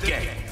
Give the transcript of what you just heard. the game.